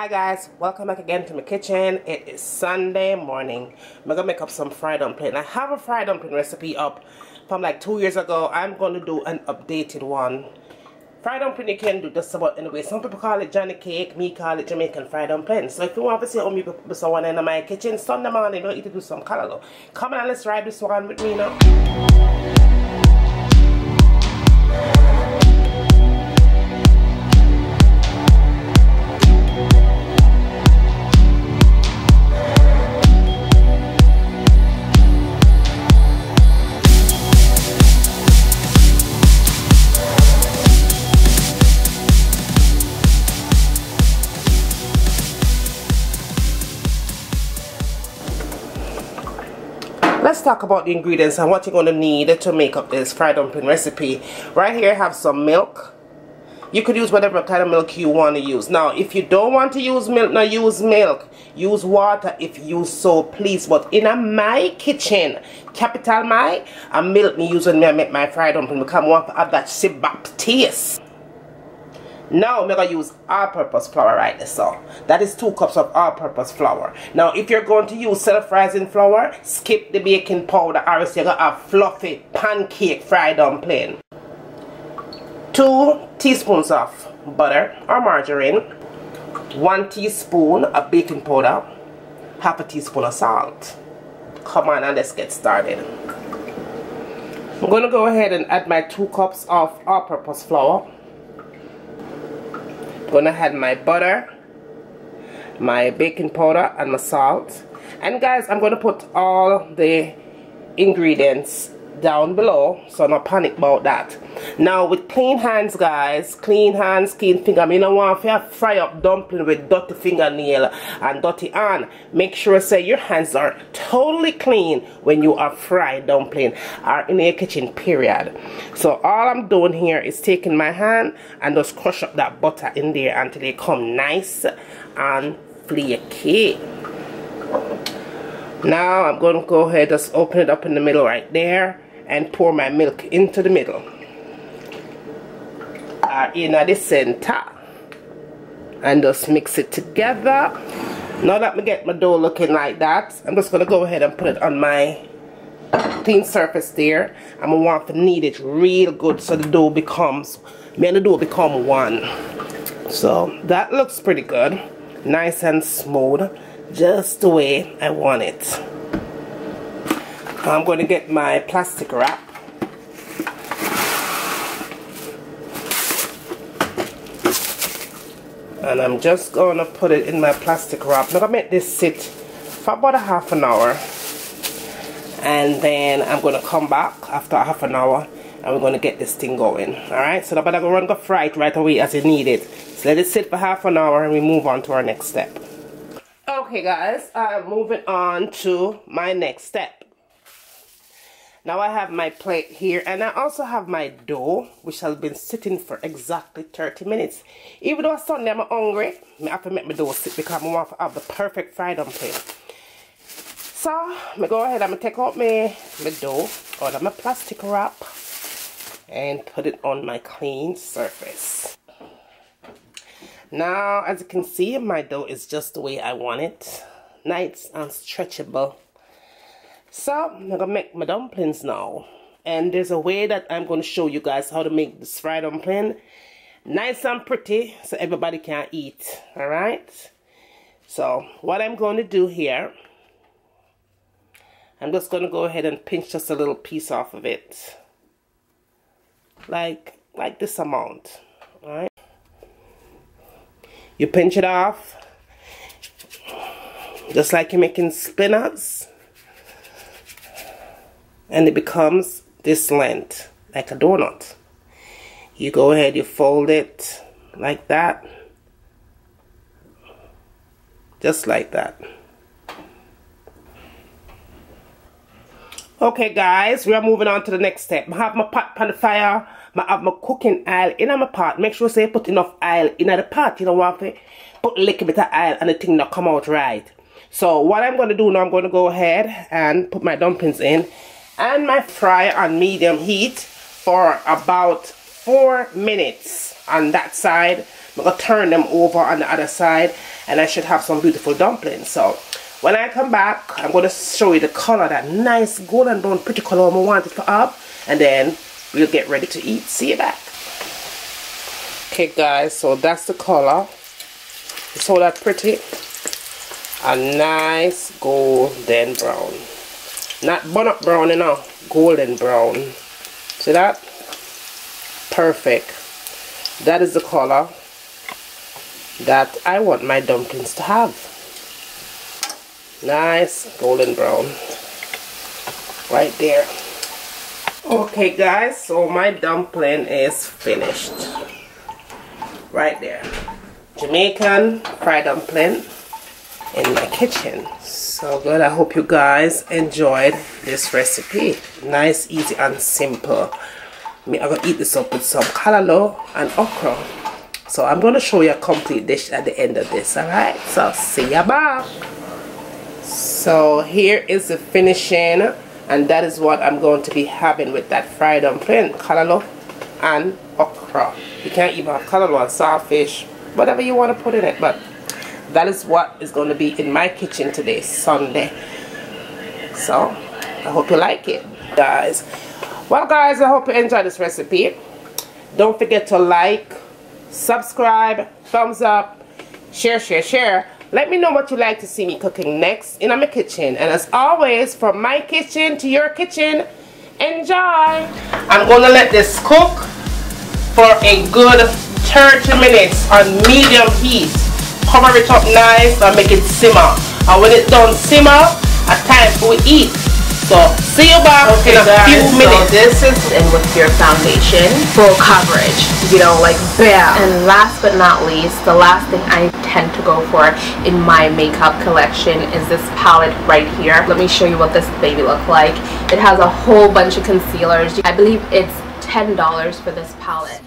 Hi guys, welcome back again to my kitchen. It is Sunday morning. I'm gonna make up some fried dumpling. I have a fried dumpling recipe up from like 2 years ago. I'm gonna do an updated one. Fried dumpling you can do just about anyway. Some people call it Johnny cake, me call it Jamaican fried dumpling. So if you want to see how me put someone in my kitchen Sunday morning, you don't need to do some color. Come on, let's ride this one with me now. Let's talk about the ingredients and what you're going to need to make up this fried dumpling recipe. Right here I have some milk. You could use whatever kind of milk you want to use. Now if you don't want to use milk, now use milk. Use water if you so please. But in my kitchen, capital my, I milk me use when I make my fried dumpling. Because I want to have that sibap taste. Now I'm going to use all-purpose flour right there, so that is 2 cups of all-purpose flour. Now if you're going to use self-rising flour, skip the baking powder or else you're going to have fluffy pancake fried dumpling. 2 teaspoons of butter or margarine, 1 teaspoon of baking powder, 1/2 teaspoon of salt. Come on and let's get started. I'm going to go ahead and add my 2 cups of all-purpose flour. Gonna add my butter, my baking powder and my salt, and guys I'm gonna put all the ingredients down below, so no panic about that. Now with clean hands guys, clean hands, clean finger, I don't want to fry up dumpling with dirty fingernail and dirty hand. Make sure say your hands are totally clean when you are fried dumpling or in your kitchen period. So all I'm doing here is taking my hand and just crush up that butter in there until they come nice and flaky. Now I'm going to go ahead, just open it up in the middle right there and pour my milk into the middle. In the center and just mix it together. Now that I get my dough looking like that, I'm just going to go ahead and put it on my thin surface there. I'm going to want to knead it real good so the dough becomes, man, the dough become one. So that looks pretty good, nice and smooth, just the way I want it. I'm going to get my plastic wrap. And I'm just gonna put it in my plastic wrap. I'm gonna make this sit for about a 1/2 hour. And then I'm gonna come back after a 1/2 hour and we're gonna get this thing going. Alright, so nobody gonna run go fry it right away as you need it. So let it sit for 1/2 hour and we move on to our next step. Okay guys, I'm moving on to my next step. Now I have my plate here and I also have my dough which has been sitting for exactly 30 minutes. Even though Sunday I'm hungry, I have to make my dough sit because I want to have the perfect fried dumpling. So I go ahead and take out my dough out of my plastic wrap and put it on my clean surface. Now as you can see my dough is just the way I want it. Nice and stretchable. So I'm gonna make my dumplings now, and there's a way that I'm gonna show you guys how to make this fried dumpling nice and pretty so everybody can eat. All right, so what I'm going to do here, I'm just gonna go ahead and pinch just a little piece off of it, like this amount. All right, you pinch it off just like you're making spinach. And it becomes this length, like a donut. You go ahead, you fold it like that. Just like that. Okay guys, we are moving on to the next step. I have my pot pan the fire. I have my cooking oil in my pot. Make sure say you put enough oil in the pot. You don't want to put a little bit of oil and the thing not come out right. So what I'm going to do now, I'm going to go ahead and put my dumplings in. And my fryer on medium heat for about 4 minutes on that side. I'm going to turn them over on the other side, and I should have some beautiful dumplings. So when I come back, I'm going to show you the color, that nice golden brown pretty color I want it for up, and then we'll get ready to eat. See you back. Okay guys, so that's the color. It's all that pretty. A nice golden brown. Not burnt up brown, you know. Golden brown. See that? Perfect. That is the color that I want my dumplings to have. Nice golden brown. Right there. Okay guys, so my dumpling is finished. Right there. Jamaican fried dumpling in my kitchen. So good. I hope you guys enjoyed this recipe. Nice, easy and simple. I'm gonna eat this up with some kalalo and okra. So I'm gonna show you a complete dish at the end of this. Alright, so see ya back. So here is the finishing, and that is what I'm going to be having with that fried dumpling, kalalo and okra. You can't even have kalalo and saltfish, whatever you want to put in it, but that is what is going to be in my kitchen today, Sunday. So I hope you like it, guys. Well guys, I hope you enjoyed this recipe. Don't forget to like, subscribe, thumbs up, share. Let me know what you like to see me cooking next in my kitchen. And as always, from my kitchen to your kitchen, enjoy. I'm going to let this cook for a good 30 minutes on medium heat. Cover it up nice and make it simmer, and when it's done simmer, at times we eat. So see you back in a few minutes. So this is and with your foundation full coverage, you know, like bam. And last but not least, the last thing I tend to go for in my makeup collection is this palette right here. Let me show you what this baby looks like. It has a whole bunch of concealers. I believe it's $10 for this palette.